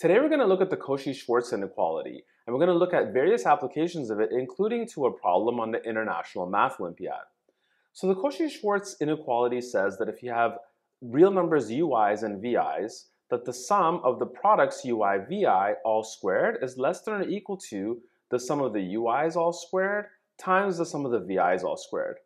Today we're going to look at the Cauchy-Schwarz inequality, and we're going to look at various applications of it, including to a problem on the International Math Olympiad. So the Cauchy-Schwarz inequality says that if you have real numbers ui's and vi's, that the sum of the products ui, vi all squared is less than or equal to the sum of the ui's all squared times the sum of the vi's all squared.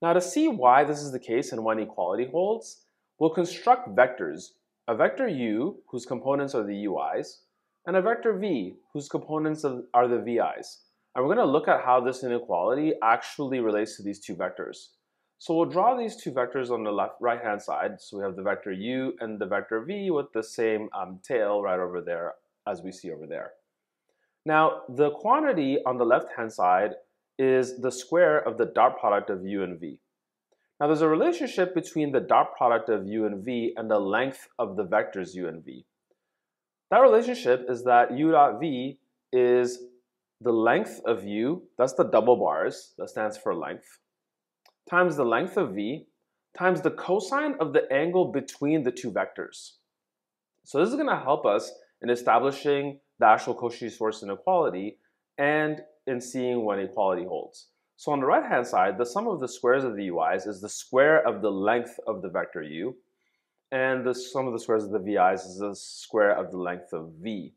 Now, to see why this is the case and when equality holds, we'll construct vectors. A vector u, whose components are the ui's, and a vector v, whose components are the vi's. And we're going to look at how this inequality actually relates to these two vectors. So we'll draw these two vectors on the right-hand side. So we have the vector u and the vector v with the same tail right over there as we see over there. Now, the quantity on the left-hand side is the square of the dot product of u and v. Now, there's a relationship between the dot product of u and v and the length of the vectors u and v. That relationship is that u dot v is the length of u, that's the double bars, that stands for length, times the length of v, times the cosine of the angle between the two vectors. So this is going to help us in establishing the actual Cauchy-Schwarz inequality and in seeing when equality holds. So on the right-hand side, the sum of the squares of the ui's is the square of the length of the vector u, and the sum of the squares of the vi's is the square of the length of v.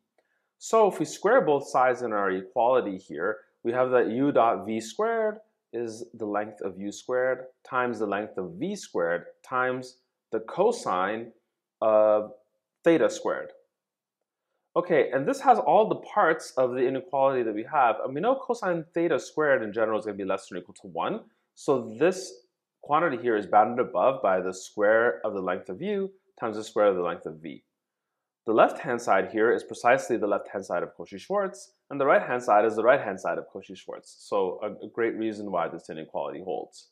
So if we square both sides in our equality here, we have that u dot v squared is the length of u squared times the length of v squared times the cosine of theta squared. Okay, and this has all the parts of the inequality that we have, and we know cosine theta squared in general is going to be less than or equal to 1, so this quantity here is bounded above by the square of the length of u times the square of the length of v. The left-hand side here is precisely the left-hand side of Cauchy-Schwarz, and the right-hand side is the right-hand side of Cauchy-Schwarz, so a great reason why this inequality holds.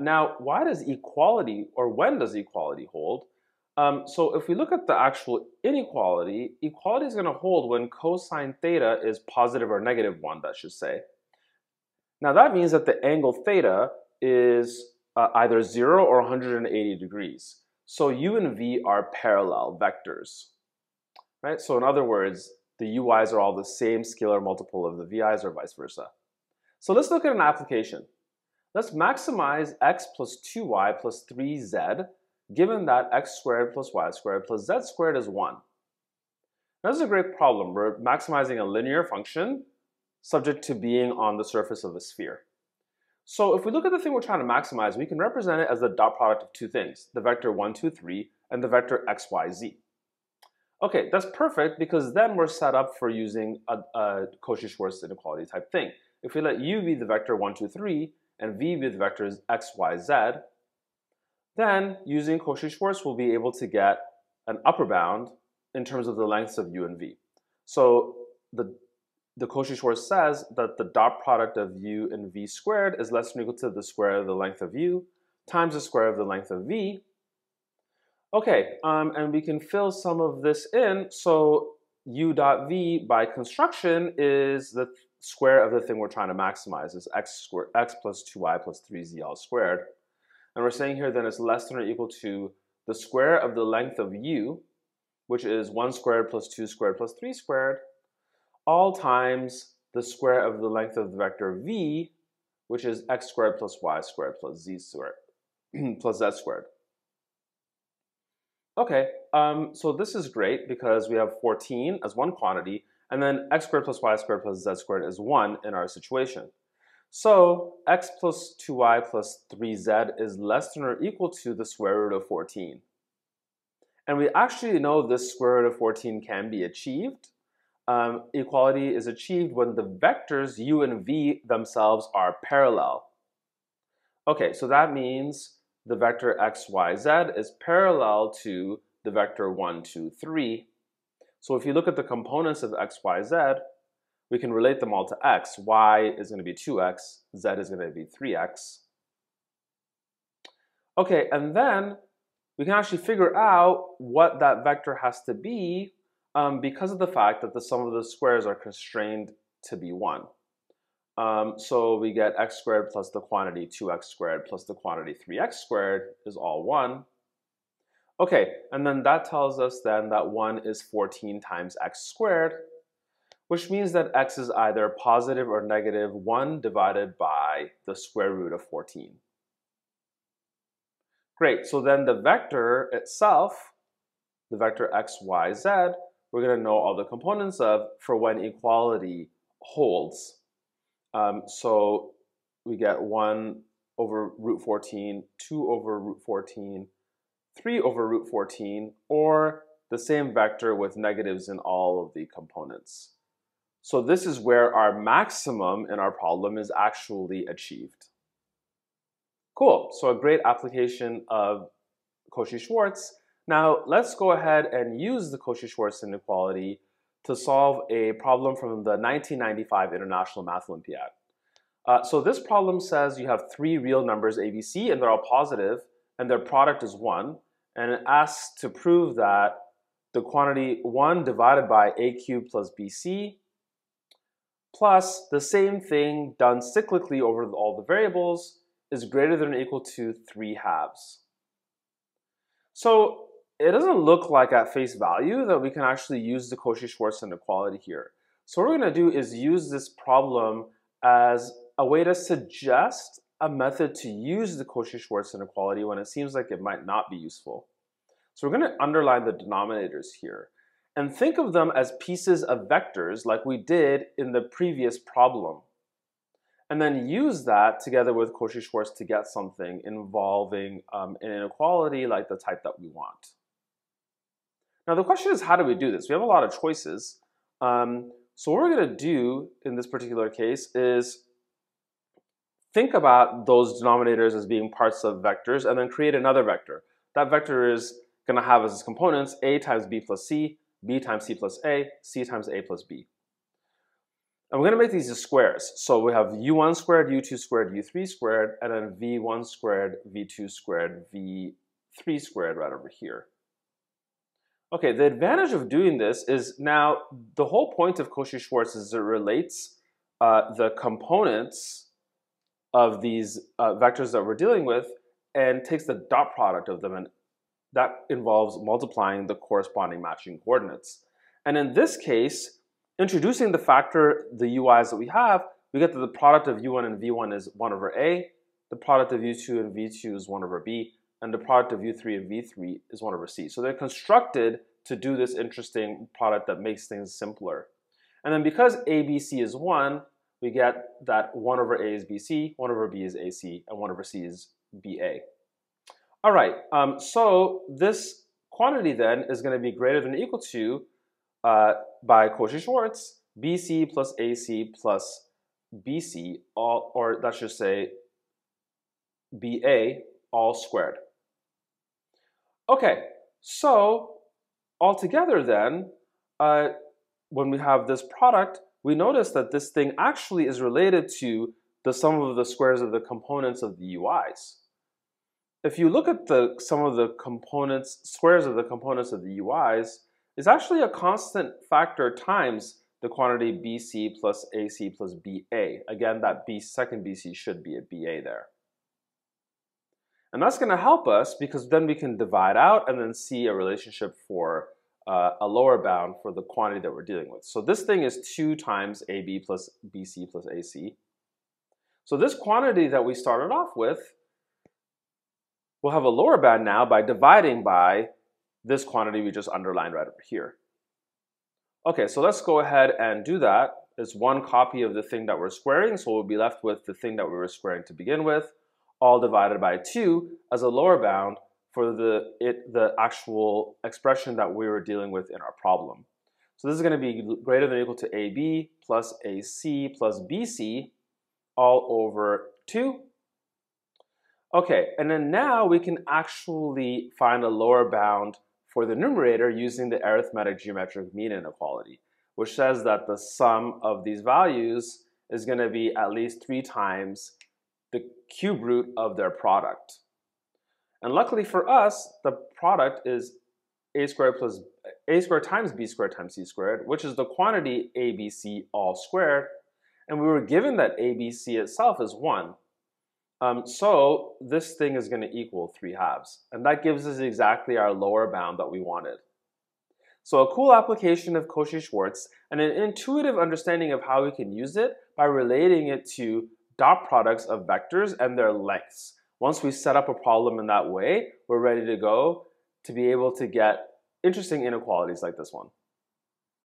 Now, why does equality, or when does equality hold? So if we look at the actual inequality, equality is going to hold when cosine theta is positive or negative 1, that should say. Now that means that the angle theta is either 0 or 180 degrees. So u and v are parallel vectors, right? So in other words, the ui's are all the same scalar multiple of the vi's or vice versa. So let's look at an application. Let's maximize x plus 2y plus 3z given that x squared plus y squared plus z squared is 1. Now, this is a great problem. We're maximizing a linear function subject to being on the surface of a sphere. So if we look at the thing we're trying to maximize, we can represent it as the dot product of two things, the vector 1, 2, 3, and the vector x, y, z. Okay, that's perfect because then we're set up for using a Cauchy-Schwarz inequality type thing. If we let u be the vector 1, 2, 3, and v be the vectors x, y, z, then using Cauchy-Schwarz we'll be able to get an upper bound in terms of the lengths of u and v. So the Cauchy-Schwarz says that the dot product of u and v squared is less than or equal to the square of the length of u times the square of the length of v. Okay, and we can fill some of this in, so u dot v by construction is the square of the thing we're trying to maximize, is x plus 2y plus 3z all squared. And we're saying here then it's less than or equal to the square of the length of u, which is 1 squared plus 2 squared plus 3 squared, all times the square of the length of the vector v, which is x squared plus y squared plus z squared plus z squared. Okay, so this is great because we have 14 as one quantity, and then x squared plus y squared plus z squared is 1 in our situation. So x plus 2y plus 3z is less than or equal to the square root of 14. And we actually know this square root of 14 can be achieved. Equality is achieved when the vectors u and v themselves are parallel. Okay, so that means the vector x, y, z is parallel to the vector 1, 2, 3. So if you look at the components of x, y, z, we can relate them all to x. Y is going to be 2x, z is going to be 3x. Okay, and then we can actually figure out what that vector has to be because of the fact that the sum of the squares are constrained to be 1. So we get x squared plus the quantity 2x squared plus the quantity 3x squared is all 1. Okay, and then that tells us then that 1 is 14 times x squared, which means that x is either positive or negative 1 divided by the square root of 14. Great, so then the vector itself, the vector x, y, z, we're going to know all the components of for when equality holds. So we get 1 over root 14, 2 over root 14, 3 over root 14, or the same vector with negatives in all of the components. So this is where our maximum in our problem is actually achieved. Cool, so a great application of Cauchy-Schwarz. Now let's go ahead and use the Cauchy-Schwarz inequality to solve a problem from the 1995 International Math Olympiad. So this problem says you have 3 real numbers ABC and they're all positive, and their product is 1, and it asks to prove that the quantity 1 divided by a cubed plus bc plus the same thing done cyclically over all the variables is greater than or equal to 3/2. So it doesn't look like at face value that we can actually use the Cauchy-Schwarz inequality here. So what we're going to do is use this problem as a way to suggest a method to use the Cauchy-Schwarz inequality when it seems like it might not be useful. So we're going to underline the denominators here and think of them as pieces of vectors like we did in the previous problem, and then use that together with Cauchy-Schwarz to get something involving an inequality like the type that we want. Now the question is, how do we do this? We have a lot of choices. So what we're going to do in this particular case is think about those denominators as being parts of vectors and then create another vector. That vector is going to have as its components a times b plus c, b times c plus a, c times a plus b. And we're going to make these as squares. So we have u1 squared, u2 squared, u3 squared, and then v1 squared, v2 squared, v3 squared right over here. Okay, the advantage of doing this is now the whole point of Cauchy-Schwarz is it relates the components of these vectors that we're dealing with and takes the dot product of them, and that involves multiplying the corresponding matching coordinates. And in this case, introducing the factor, the ui's that we have, we get that the product of u1 and v1 is 1 over a, the product of u2 and v2 is 1 over b, and the product of u3 and v3 is 1 over c. So they're constructed to do this interesting product that makes things simpler. And then because abc is 1, we get that 1 over a is bc, 1 over b is ac, and 1 over c is ba. All right, so this quantity then is going to be greater than or equal to, by Cauchy-Schwarz, bc plus ac plus bc, or that should say ba, all squared. Okay, so altogether then, when we have this product, we notice that this thing actually is related to the sum of the squares of the components of the ui's. If you look at the sum of the components, squares of the components of the ui's, it's actually a constant factor times the quantity bc plus ac plus ba. Again, that second bc should be a ba there. And that's going to help us because then we can divide out and then see a relationship for a lower bound for the quantity that we're dealing with. So this thing is 2 times ab plus bc plus ac. So this quantity that we started off with will have a lower bound now by dividing by this quantity we just underlined right over here. Okay, so let's go ahead and do that. It's 1 copy of the thing that we're squaring, so we'll be left with the thing that we were squaring to begin with, all divided by 2 as a lower bound for the actual expression that we were dealing with in our problem. So this is going to be greater than or equal to AB plus AC plus BC all over 2. Okay, and then now we can actually find a lower bound for the numerator using the arithmetic geometric mean inequality, which says that the sum of these values is going to be at least 3 times the cube root of their product. And luckily for us, the product is a squared times b squared times c squared, which is the quantity abc all squared, and we were given that abc itself is 1. So this thing is going to equal 3/2, and that gives us exactly our lower bound that we wanted. So a cool application of Cauchy-Schwarz and an intuitive understanding of how we can use it by relating it to dot products of vectors and their lengths. Once we set up a problem in that way, we're ready to go to be able to get interesting inequalities like this one.